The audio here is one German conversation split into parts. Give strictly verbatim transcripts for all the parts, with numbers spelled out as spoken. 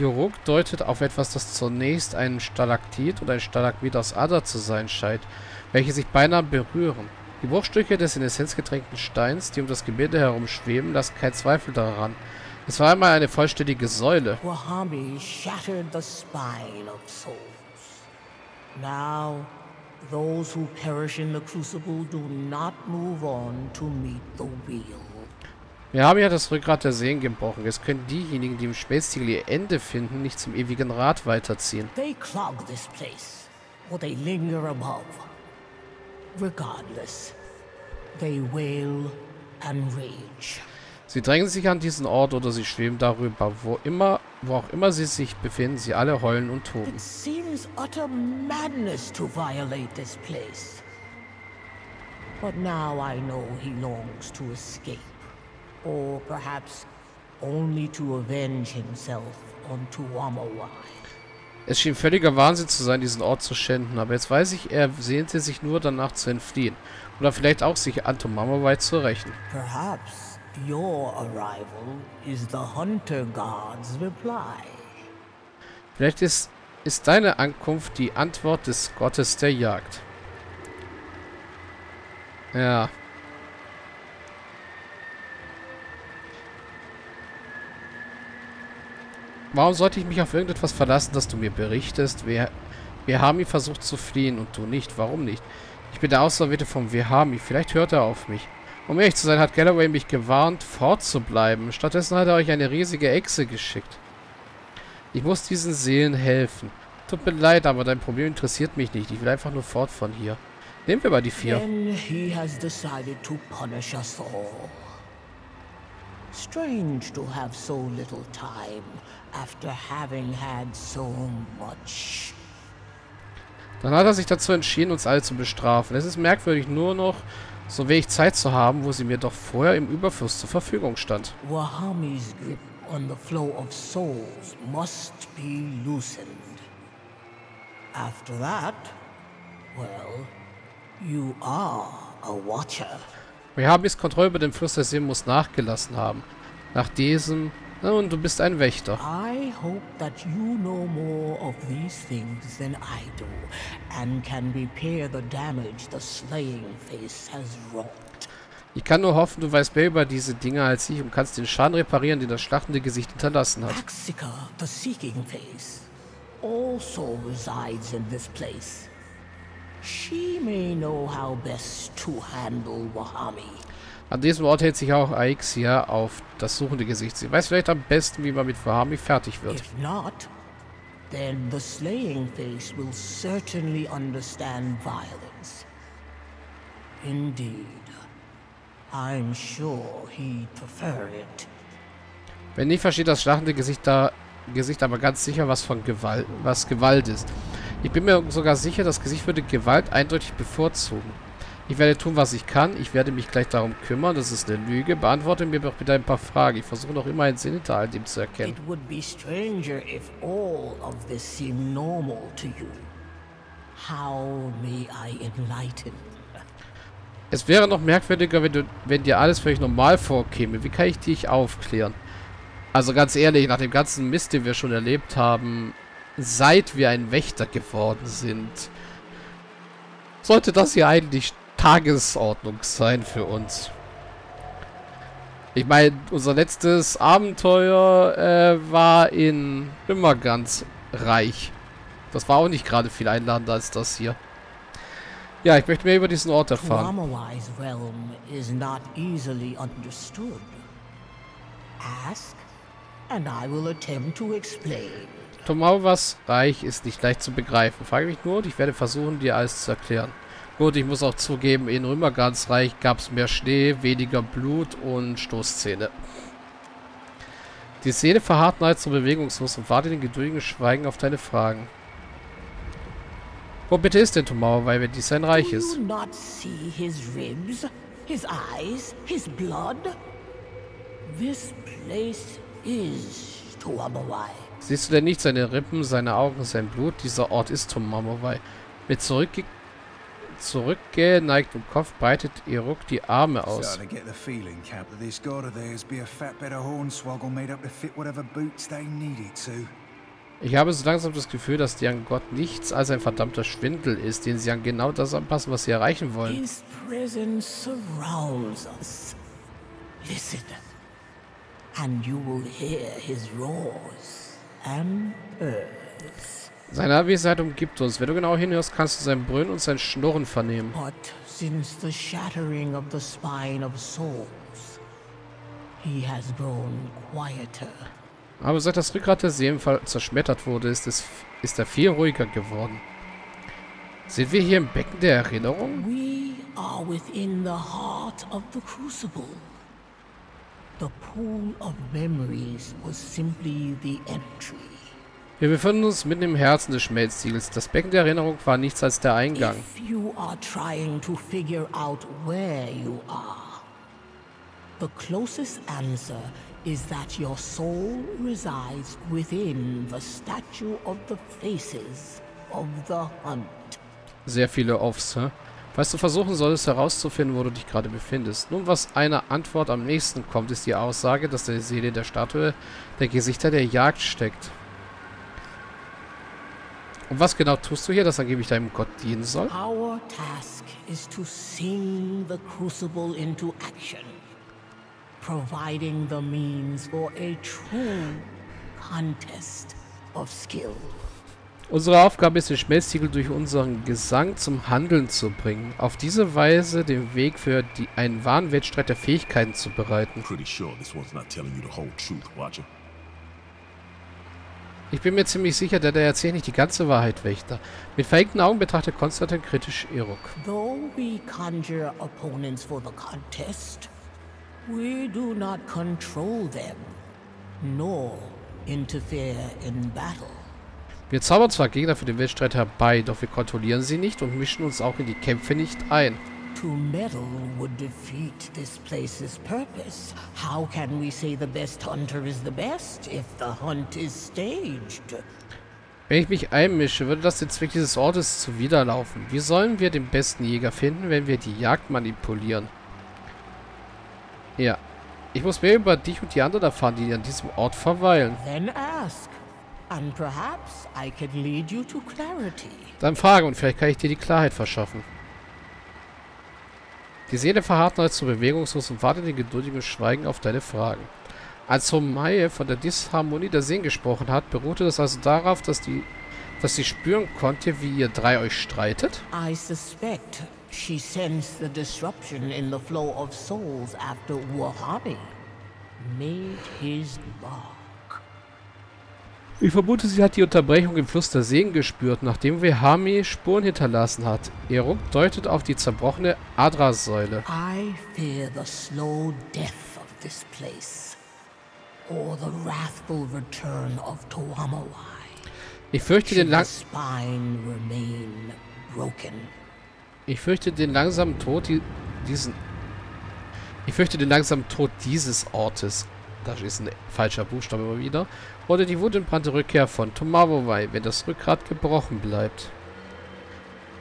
Erok deutet auf etwas, das zunächst ein Stalaktit oder ein Stalagmit aus Adder zu sein scheint, welche sich beinahe berühren. Die Bruchstücke des in Essenz getränkten Steins, die um das Gemälde herumschweben, lassen keinen Zweifel daran. Es war einmal eine vollständige Säule. Wahami shattered the spine of souls. Now, those who perish in the crucible do not move on to meet the wheel. Wir haben ja das Rückgrat der Seen gebrochen. Jetzt können diejenigen, die im Spätziel ihr Ende finden, nicht zum ewigen Rad weiterziehen. They clog this place, or they linger above. Regardless, they wail and rage. Sie drängen sich an diesen Ort oder sie schweben darüber. Wo immer, wo auch immer sie sich befinden, sie alle heulen und toben. Es scheint utter madness to violate this place. But now I know he longs to escape, or perhaps only to avenge himself on Tuamawai. Es schien völliger Wahnsinn zu sein, diesen Ort zu schänden, aber jetzt weiß ich, er sehnte sich nur danach zu entfliehen oder vielleicht auch sich an Tuamawai zu rächen. Perhaps. Your arrival is the hunter god's reply. Vielleicht ist, ist deine Ankunft die Antwort des Gottes der Jagd. Ja. Warum sollte ich mich auf irgendetwas verlassen, dass du mir berichtest? Wir, wir haben ihn versucht zu fliehen und du nicht. Warum nicht? Ich bin der Auserwählte von Wahami. Vielleicht hört er auf mich. Um ehrlich zu sein, hat Galloway mich gewarnt, fortzubleiben. Stattdessen hat er euch eine riesige Echse geschickt. Ich muss diesen Seelen helfen. Tut mir leid, aber dein Problem interessiert mich nicht. Ich will einfach nur fort von hier. Nehmen wir mal die vier. Strange to have so little time after having had so much. Dann hat er sich dazu entschieden, uns alle zu bestrafen. Es ist merkwürdig, nur noch so wenig Zeit zu haben, wo sie mir doch vorher im Überfluss zur Verfügung stand. Wahamis grip on the flow of souls must be loosened. After that, well, you are a watcher. Wahamis Kontrolle über den Fluss der See muss nachgelassen haben. Nach diesem, nun, du bist ein Wächter. I hope that you know more of these things than I do and can repair the damage the slaying face has wrought. Ich kann nur hoffen, du weißt mehr über diese Dinge als ich und kannst den Schaden reparieren, den das schlachtende Gesicht hinterlassen hat. Axica, the seeking face, also resides in this place. She may know how best to handle Wahami. An diesem Ort hält sich auch Exia auf, das suchende Gesicht. Sie weiß vielleicht am besten, wie man mit Wahami fertig wird. If not, then the slaying face will certainly understand violence. Indeed, I'm sure he prefers it. Wenn nicht, versteht das schlachende Gesicht, da, Gesicht aber ganz sicher, was von Gewalt, was Gewalt ist. Ich bin mir sogar sicher, das Gesicht würde Gewalt eindeutig bevorzugen. Ich werde tun, was ich kann. Ich werde mich gleich darum kümmern. Das ist eine Lüge. Beantworte mir doch bitte ein paar Fragen. Ich versuche noch immer einen Sinn hinter all dem zu erkennen. It would be stranger if all of this seemed normal to you. How may I enlighten? Es wäre noch merkwürdiger, wenn, du, wenn dir alles völlig normal vorkäme. Wie kann ich dich aufklären? Also ganz ehrlich, nach dem ganzen Mist, den wir schon erlebt haben, seit wir ein Wächter geworden sind, sollte das hier eigentlich Tagesordnung sein für uns. Ich meine, unser letztes Abenteuer äh, war in immer ganz reich. Das war auch nicht gerade viel einladender als das hier. Ja, ich möchte mehr über diesen Ort erfahren. Tuamawai's realm is not easily understood. Ask and I will attempt to explain. Tuamawas Reich ist nicht leicht zu begreifen. Frage mich nur und ich werde versuchen, dir alles zu erklären. Gut, ich muss auch zugeben, in Römergards Reich gab es mehr Schnee, weniger Blut und Stoßzähne. Die Seele verharrt nahezu bewegungslos und wartet in geduldigem Schweigen auf deine Fragen. Wo bitte ist denn Tuamawai, wenn dies sein Reich ist? Siehst du denn nicht seine Rippen, seine Augen, sein Blut? Dieser Ort ist Tuamawai. Mit zurückge zurückgeneigtem Kopf breitet Erok die Arme aus. Ich habe so langsam das Gefühl, dass deren Gott nichts als ein verdammter Schwindel ist, den sie an genau das anpassen, was sie erreichen wollen. His presence surrounds us. Listen, and you will hear his roars and purrs. Seine Abwesenheit umgibt uns. Wenn du genau hinhörst, kannst du sein Brüllen und sein Schnurren vernehmen. But since the shattering of the spine of souls, he has grown quieter. Aber seit das Rückgrat der Seelen zerschmettert wurde, ist, es, ist er viel ruhiger geworden. Sind wir hier im Becken der Erinnerung? We are within the heart of the crucible. The pool of memories was simply the entry. Wir befinden uns mitten im Herzen des Schmelztiegels. Das Becken der Erinnerung war nichts als der Eingang. If you are trying to figure out where you are, the closest answer is that your soul resides within the statue of the faces of the hunt. Sehr viele Offs, hä? Was du versuchen solltest herauszufinden, wo du dich gerade befindest. Nun, was einer Antwort am nächsten kommt, ist die Aussage, dass die Seele der Statue der Gesichter der Jagd steckt. Und was genau tust du hier, das angeblich deinem Gott dienen soll? Our task is to sing the crucible into action. Providing the means for a true contest of skill. Unsere Aufgabe ist, den Schmelztiegel durch unseren Gesang zum Handeln zu bringen. Auf diese Weise den Weg für die, einen wahren Wettstreit der Fähigkeiten zu bereiten. Ich bin mir ziemlich sicher, der der erzählt nicht die ganze Wahrheit, Wächter. Mit verengten Augen betrachtet Konstantin kritisch Erok. Though we conjure opponents for the contest, we do not control them, nor interfere in battle. Wir zaubern zwar Gegner für den Wettstreit herbei, doch wir kontrollieren sie nicht und mischen uns auch in die Kämpfe nicht ein. To meddle would defeat this place's purpose. How can we say the best hunter is the best if the hunt is staged? Wenn ich mich einmische, würde das den Zweck dieses Ortes zuwiderlaufen. Wie sollen wir den besten Jäger finden, wenn wir die Jagd manipulieren? Ja. Ich muss mehr über dich und die anderen erfahren, die an diesem Ort verweilen. Dann frage und vielleicht kann ich dir die Klarheit verschaffen. Die Seele verharrt nahezu bewegungslos und wartet in geduldigem Schweigen auf deine Fragen. Als Homae von der Disharmonie der Seelen gesprochen hat, beruhte das also darauf, dass die, dass sie spüren konnte, wie ihr drei euch streitet. I suspect. She sensed the disruption in the flow of souls after Wahami made his mark. Ich vermute, sie hat die Unterbrechung im Fluss der Seen gespürt, nachdem Wahami Spuren hinterlassen hat. Erok deutet auf die zerbrochene Adra-Säule. I fear the slow death of this place or the wrathful return of Tuamawai. Ich fürchte den lang... Ich fürchte den langsamen Tod diesen. Ich fürchte den langsamen Tod dieses Ortes. Das ist ein falscher Buchstabe immer wieder. Oder die wutentbrannte Rückkehr von Tuamawai, wenn das Rückgrat gebrochen bleibt.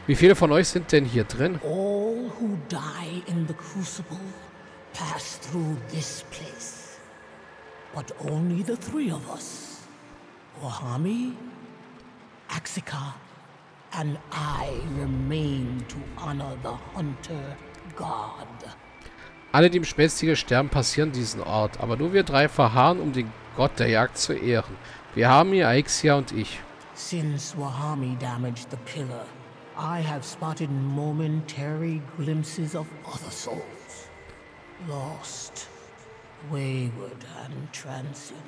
Wie viele von euch sind denn hier drin? All who die in the crucible pass through this place. But only the three of us. Wahami, Axica. And I remain to honor the hunter god. Alle, die im Schmelztiegel sterben, passieren diesen Ort, aber nur wir drei verharren, um den Gott der Jagd zu ehren. Wir haben hier Exia und ich. Since Wahami damaged the pillar, I have spotted momentary glimpses of other souls, lost, wayward and transient.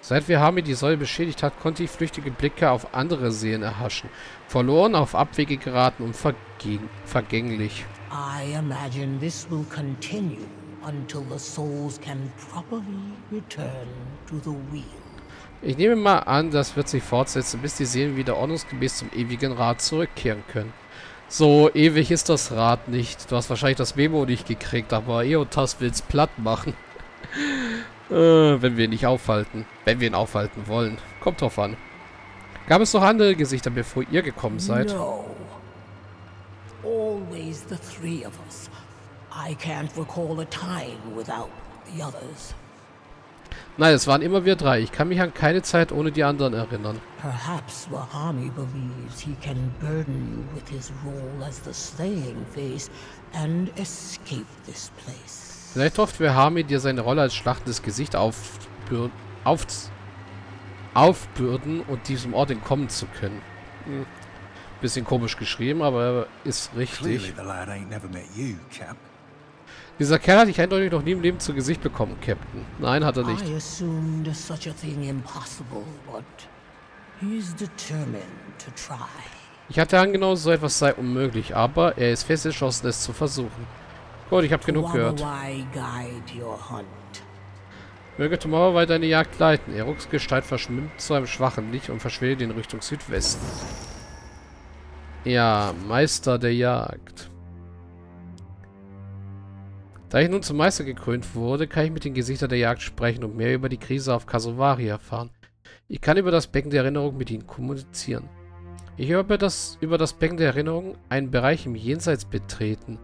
Seit Wahami die Säule beschädigt hat, konnte ich flüchtige Blicke auf andere Seelen erhaschen. Verloren, auf Abwege geraten und vergänglich. I imagine this will continue until the souls can properly return to the wheel. Ich nehme mal an, das wird sich fortsetzen, bis die Seelen wieder ordnungsgemäß zum ewigen Rad zurückkehren können. So ewig ist das Rad nicht. Du hast wahrscheinlich das Memo nicht gekriegt, aber Eothas will's platt machen. Äh, wenn wir ihn nicht aufhalten. Wenn wir ihn aufhalten wollen. Kommt drauf an. Gab es noch andere Gesichter, bevor ihr gekommen seid? No. Always the three of us. I can't recall a time without the others. Nein, es waren immer wir drei. Ich kann mich an keine Zeit ohne die anderen erinnern. Perhaps Wahami believes he can burden you with his role as the slaying phase and escape this place. Vielleicht hofft Wahami, dir seine Rolle als schlachtendes Gesicht aufbür auf aufbürden und diesem Ort entkommen zu können. Hm. Bisschen komisch geschrieben, aber ist richtig. Dieser Kerl hat dich eindeutig noch nie im Leben zu Gesicht bekommen, Captain. Nein, hat er nicht. Ich hatte angenommen, so etwas sei unmöglich, aber er ist fest entschlossen, es zu versuchen. Gut, ich habe genug gehört. Möge Tuamawai deine Jagd leiten. Eroks Gestalt verschwimmt zu einem schwachen Licht und verschwindet in Richtung Südwesten. Ja, Meister der Jagd. Da ich nun zum Meister gekrönt wurde, kann ich mit den Gesichtern der Jagd sprechen und mehr über die Krise auf Kazuwari erfahren. Ich kann über das Becken der Erinnerung mit ihnen kommunizieren. Ich habe das, über das Becken der Erinnerung einen Bereich im Jenseits betreten.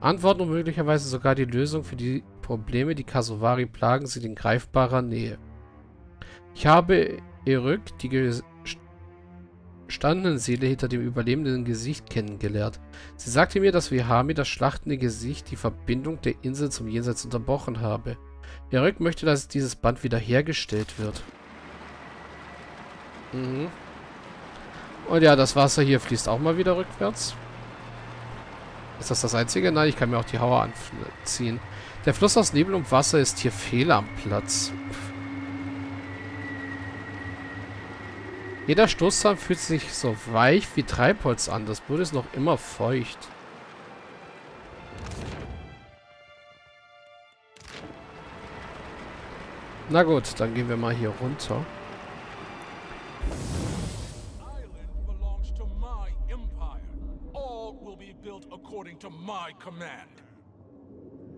Antworten und möglicherweise sogar die Lösung für die Probleme, die Kazuwari plagen, sind in greifbarer Nähe. Ich habe Erok, die gestandene Seele hinter dem überlebenden Gesicht, kennengelernt. Sie sagte mir, dass Wahami das schlachtende Gesicht die Verbindung der Insel zum Jenseits unterbrochen habe. Erok möchte, dass dieses Band wiederhergestellt wird. Mhm. Und ja, das Wasser hier fließt auch mal wieder rückwärts. Ist das das Einzige? Nein, ich kann mir auch die Hauer anziehen. Der Fluss aus Nebel und Wasser ist hier fehl am Platz. Jeder Stoßzahn fühlt sich so weich wie Treibholz an. Das Boot ist noch immer feucht. Na gut, dann gehen wir mal hier runter.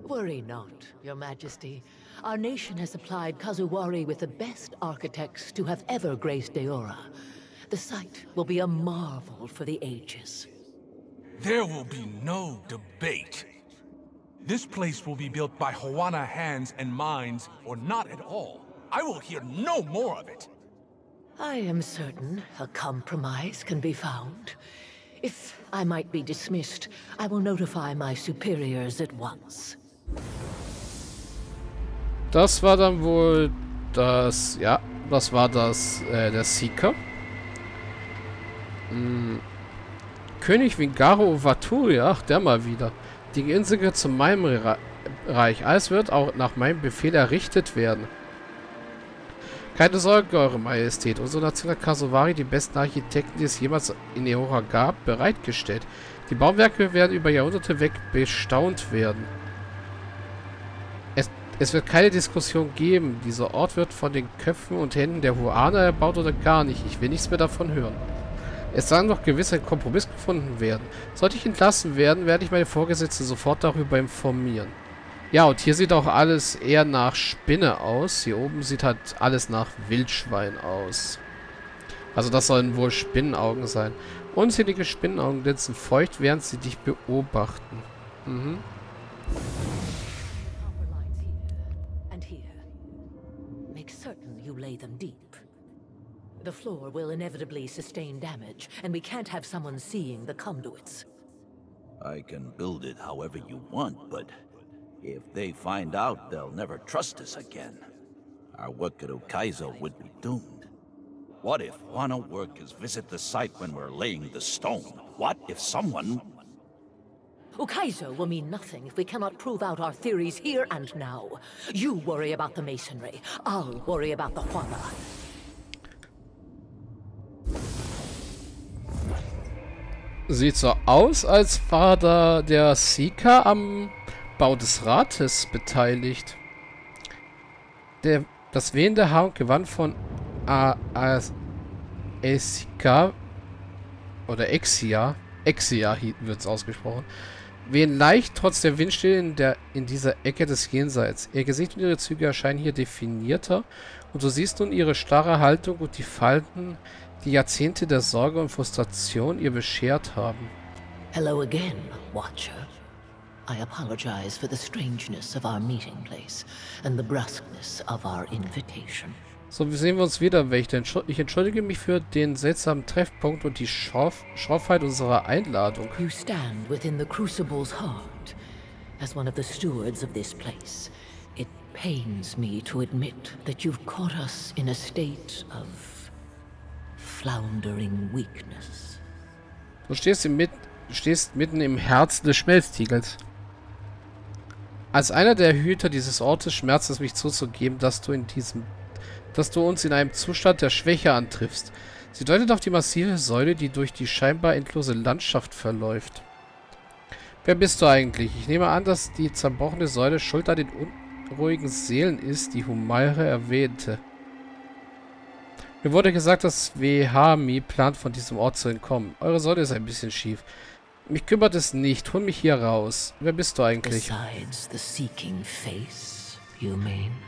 Worry not, Your Majesty. Our nation has supplied Kazuwari with the best architects to have ever graced Eora. The site will be a marvel for the ages. There will be no debate. This place will be built by Huana hands and minds, or not at all. I will hear no more of it. I am certain a compromise can be found. If I might be dismissed, I will notify my superiors at once. Das war dann wohl das, ja, das war das, äh, der Seeker. Hm. König Vingaro Vaturia, ach, der mal wieder. Die Insel gehört zu meinem Re Reich. Alles wird auch nach meinem Befehl errichtet werden. Keine Sorge, Eure Majestät. Unsere Nation hat Kazuwari, die besten Architekten, die es jemals in Eora gab, bereitgestellt. Die Bauwerke werden über Jahrhunderte weg bestaunt werden. Es, es wird keine Diskussion geben. Dieser Ort wird von den Köpfen und Händen der Huana erbaut oder gar nicht. Ich will nichts mehr davon hören. Es soll noch gewiss ein Kompromiss gefunden werden. Sollte ich entlassen werden, werde ich meine Vorgesetzten sofort darüber informieren. Ja, und hier sieht auch alles eher nach Spinne aus. Hier oben sieht halt alles nach Wildschwein aus. Also das sollen wohl Spinnenaugen sein. Unzählige Spinnenaugen glänzen feucht, während sie dich beobachten. Mhm. I can build it however you want, but if they find out, they'll never trust us again. Our work at Ukaizo would be doomed. What if Huana workers visit the site when we're laying the stone? What if someone... Ukaizo will mean nothing if we cannot prove out our theories here and now. You worry about the masonry. I'll worry about the Huana. Sieht so aus, als war da der Seeker am Bau des Rates beteiligt. Der, das wehende Haar und Gewand von Aesica oder Exia, Exia wird es ausgesprochen, wehen leicht trotz der Windstille in, der, in dieser Ecke des Jenseits. Ihr Gesicht und ihre Züge erscheinen hier definierter und du siehst nun ihre starre Haltung und die Falten, die Jahrzehnte der Sorge und Frustration ihr beschert haben. Hello again, Watcher. I apologize for the strangeness of our meeting place and the brusqueness of our invitation. So, wir sehen wir uns wieder, Wächter. Ich entschuldige mich für den seltsamen Treffpunkt und die Schorf Schorfheit unserer Einladung. You stand within the Crucible's heart as one of the stewards of this place. It pains me to admit that you've caught us in a state of floundering weakness. Du stehst im Mit stehst mitten im Herzen des Schmelztiegels. Als einer der Hüter dieses Ortes schmerzt es mich zuzugeben, dass du in diesem dass du uns in einem Zustand der Schwäche antriffst. Sie deutet auf die massive Säule, die durch die scheinbar endlose Landschaft verläuft. Wer bist du eigentlich? Ich nehme an, dass die zerbrochene Säule schuld an den unruhigen Seelen ist, die Humaira erwähnte. Mir wurde gesagt, dass Wahami plant, von diesem Ort zu entkommen. Eure Säule ist ein bisschen schief. Mich kümmert es nicht. Hol mich hier raus. Wer bist du eigentlich? Besides the seeking face, you mean?